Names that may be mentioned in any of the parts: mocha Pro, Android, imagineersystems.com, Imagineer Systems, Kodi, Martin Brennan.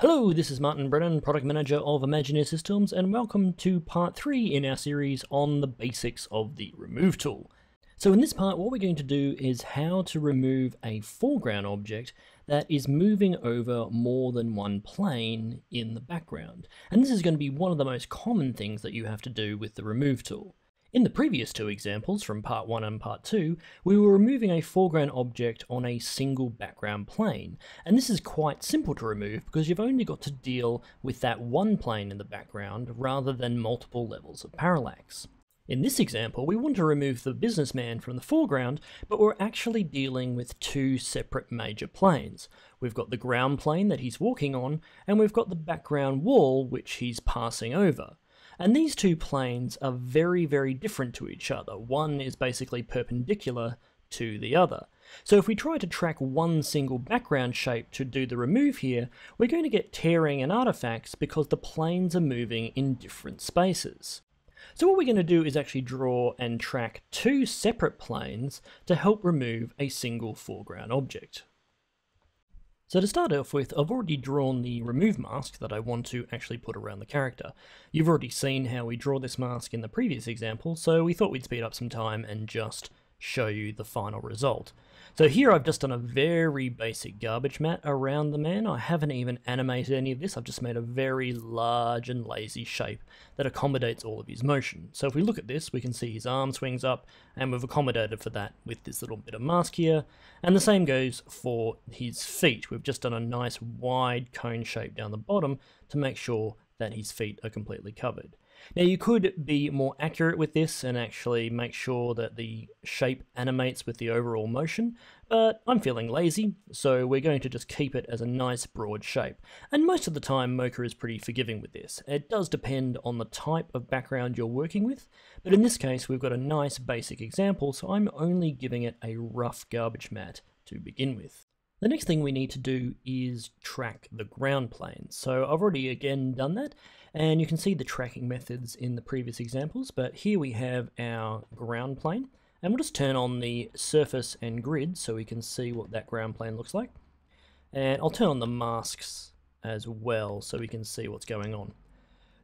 Hello, this is Martin Brennan, Product Manager of Imagineer Systems, and welcome to part 3 in our series on the basics of the Remove tool. So in this part, what we're going to do is how to remove a foreground object that is moving over more than one plane in the background. And this is going to be one of the most common things that you have to do with the Remove tool. In the previous two examples from part 1 and part 2, we were removing a foreground object on a single background plane. And this is quite simple to remove because you've only got to deal with that one plane in the background rather than multiple levels of parallax. In this example, we want to remove the businessman from the foreground, but we're actually dealing with two separate major planes. We've got the ground plane that he's walking on, and we've got the background wall which he's passing over. And these two planes are very, very different to each other. One is basically perpendicular to the other. So if we try to track one single background shape to do the remove here, we're going to get tearing and artifacts because the planes are moving in different spaces. So what we're going to do is actually draw and track two separate planes to help remove a single foreground object. So to start off with, I've already drawn the remove mask that I want to actually put around the character. You've already seen how we draw this mask in the previous example, so we thought we'd speed up some time and just show you the final result. So here I've just done a very basic garbage mat around the man. I haven't even animated any of this. I've just made a very large and lazy shape that accommodates all of his motion. So if we look at this, we can see his arm swings up, and we've accommodated for that with this little bit of mask here. And the same goes for his feet. We've just done a nice wide cone shape down the bottom to make sure that his feet are completely covered. Now you could be more accurate with this and actually make sure that the shape animates with the overall motion, but I'm feeling lazy, so we're going to just keep it as a nice broad shape. And most of the time Mocha is pretty forgiving with this. It does depend on the type of background you're working with, but in this case we've got a nice basic example, so I'm only giving it a rough garbage mat to begin with. The next thing we need to do is track the ground plane. So I've already again done that, and you can see the tracking methods in the previous examples, but here we have our ground plane, and we'll just turn on the surface and grid so we can see what that ground plane looks like. And I'll turn on the masks as well so we can see what's going on.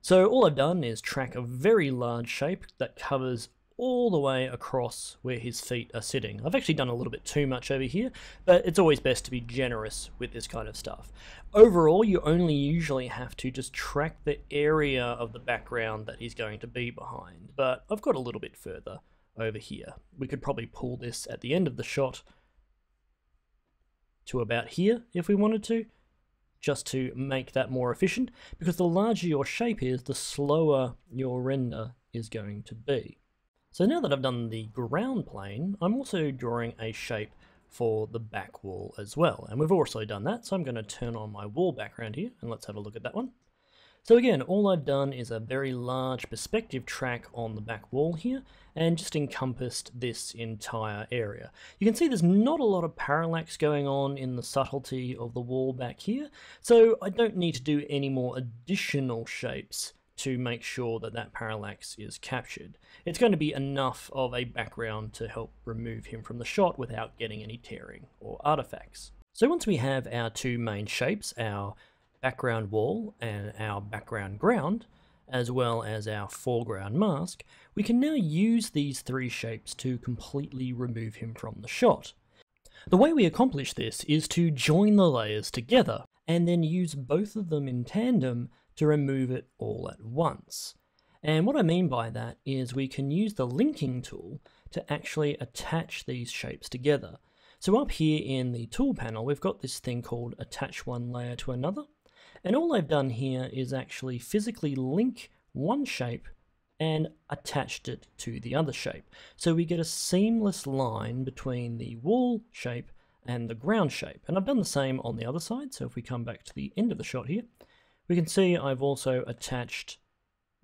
So all I've done is track a very large shape that covers all the way across where his feet are sitting. I've actually done a little bit too much over here, but it's always best to be generous with this kind of stuff. Overall, you only usually have to just track the area of the background that he's going to be behind, but I've got a little bit further over here. We could probably pull this at the end of the shot to about here if we wanted to, just to make that more efficient, because the larger your shape is, the slower your render is going to be. So now that I've done the ground plane, I'm also drawing a shape for the back wall as well. And we've also done that, so I'm going to turn on my wall background here, and let's have a look at that one. So again, all I've done is a very large perspective track on the back wall here, and just encompassed this entire area. You can see there's not a lot of parallax going on in the subtlety of the wall back here, so I don't need to do any more additional shapes to make sure that that parallax is captured. It's going to be enough of a background to help remove him from the shot without getting any tearing or artifacts. So once we have our two main shapes, our background wall and our background ground, as well as our foreground mask, we can now use these three shapes to completely remove him from the shot. The way we accomplish this is to join the layers together and then use both of them in tandem to remove it all at once. And what I mean by that is we can use the linking tool to actually attach these shapes together. So up here in the tool panel, we've got this thing called attach one layer to another. And all I've done here is actually physically link one shape and attached it to the other shape. So we get a seamless line between the wall shape and the ground shape. And I've done the same on the other side. So if we come back to the end of the shot here, we can see I've also attached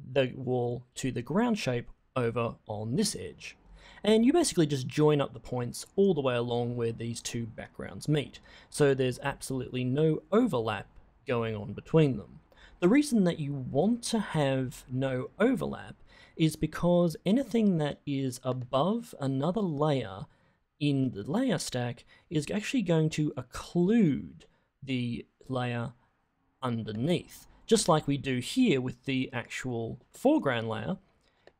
the wall to the ground shape over on this edge. And you basically just join up the points all the way along where these two backgrounds meet. So there's absolutely no overlap going on between them. The reason that you want to have no overlap is because anything that is above another layer in the layer stack is actually going to occlude the layer underneath. Just like we do here with the actual foreground layer,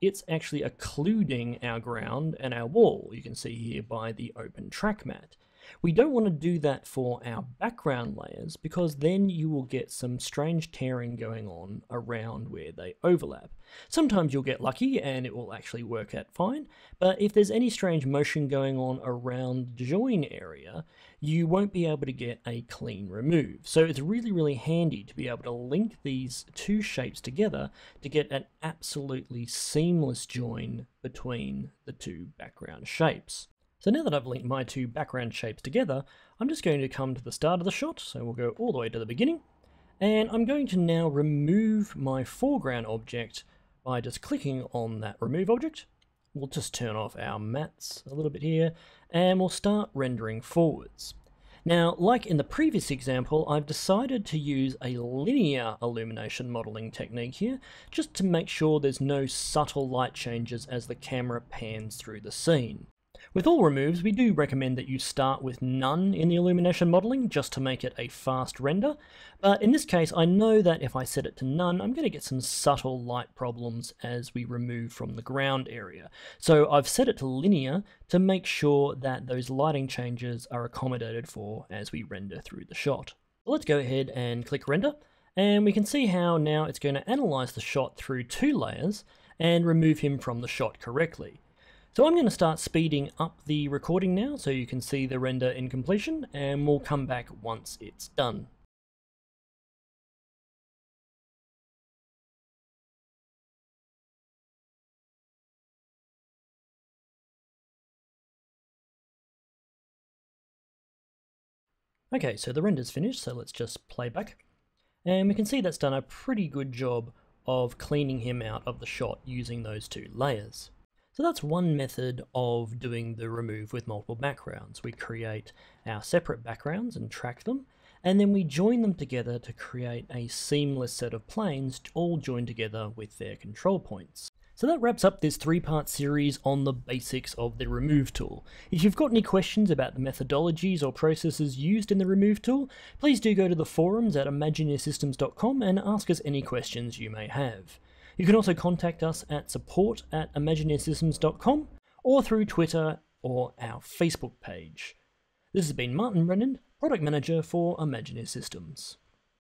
it's actually occluding our ground and our wall, you can see here by the open track mat. We don't want to do that for our background layers because then you will get some strange tearing going on around where they overlap. Sometimes you'll get lucky and it will actually work out fine, but if there's any strange motion going on around the join area, you won't be able to get a clean remove. So it's really, really handy to be able to link these two shapes together to get an absolutely seamless join between the two background shapes. So now that I've linked my two background shapes together, I'm just going to come to the start of the shot, so we'll go all the way to the beginning, and I'm going to now remove my foreground object by just clicking on that remove object. We'll just turn off our mats a little bit here, and we'll start rendering forwards. Now, like in the previous example, I've decided to use a linear illumination modeling technique here, just to make sure there's no subtle light changes as the camera pans through the scene. With all removes, we do recommend that you start with none in the illumination modeling just to make it a fast render, but in this case I know that if I set it to none I'm going to get some subtle light problems as we remove from the ground area. So I've set it to linear to make sure that those lighting changes are accommodated for as we render through the shot. Let's go ahead and click render, and we can see how now it's going to analyze the shot through two layers and remove him from the shot correctly. So I'm going to start speeding up the recording now so you can see the render in completion, and we'll come back once it's done. Okay, so the render's finished, so let's just play back. And we can see that's done a pretty good job of cleaning him out of the shot using those two layers. So that's one method of doing the remove with multiple backgrounds. We create our separate backgrounds and track them, and then we join them together to create a seamless set of planes all joined together with their control points. So that wraps up this three-part series on the basics of the Remove tool. If you've got any questions about the methodologies or processes used in the Remove tool, please do go to the forums at imagineersystems.com and ask us any questions you may have. You can also contact us at support@imagineersystems.com or through Twitter or our Facebook page. This has been Martin Brennan, Product Manager for Imagineer Systems.